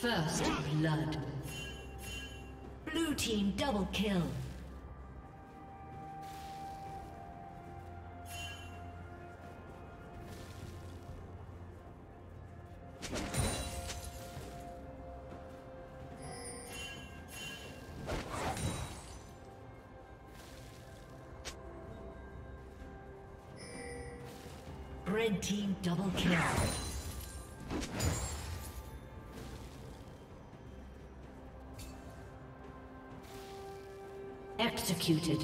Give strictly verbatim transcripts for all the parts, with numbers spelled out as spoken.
First blood. Blue team double kill. Red team double kill. Executed.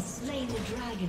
has slain the dragon.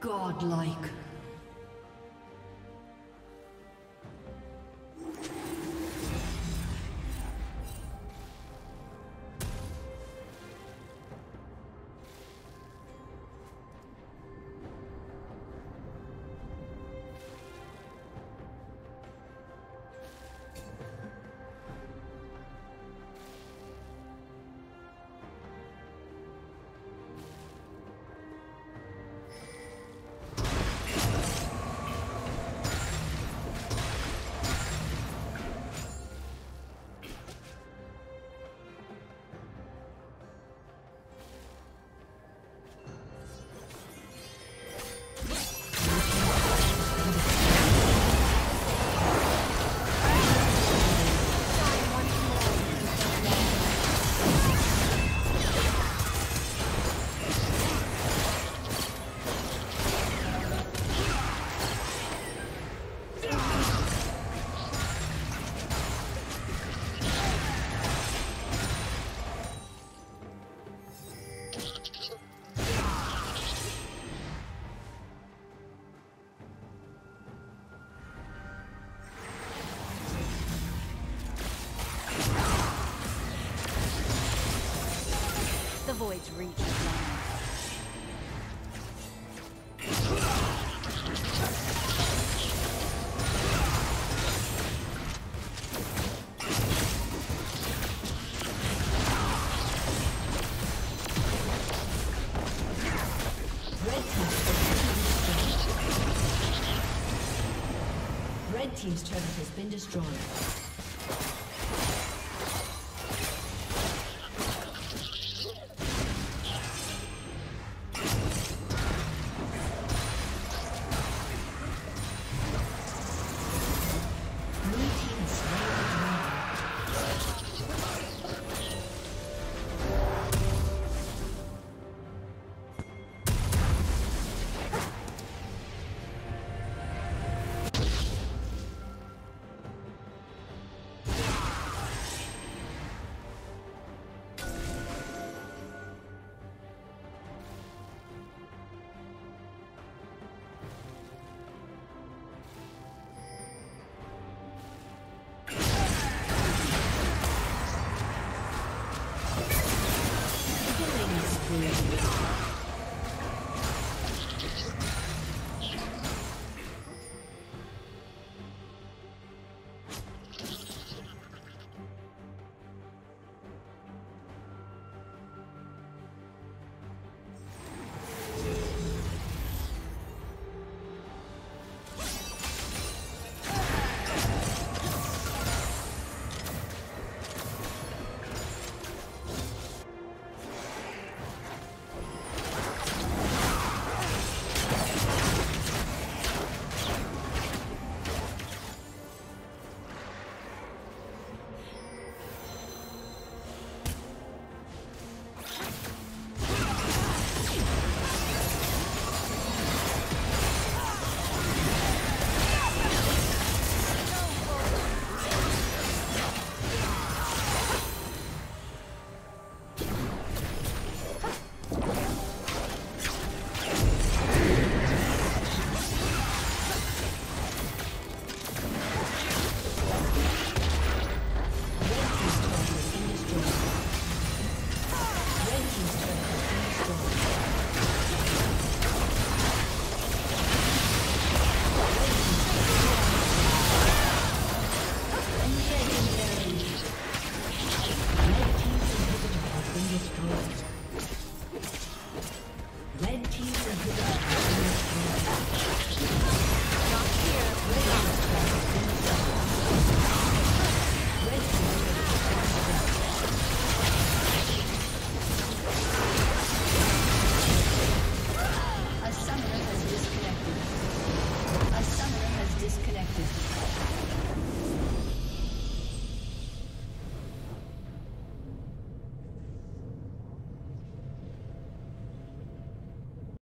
Godlike. Void's reach is long. Red team's turret has been destroyed. Dominated.